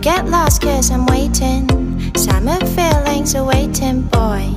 Don't get lost, 'cause I'm waiting. Summer feelings are waiting, boy.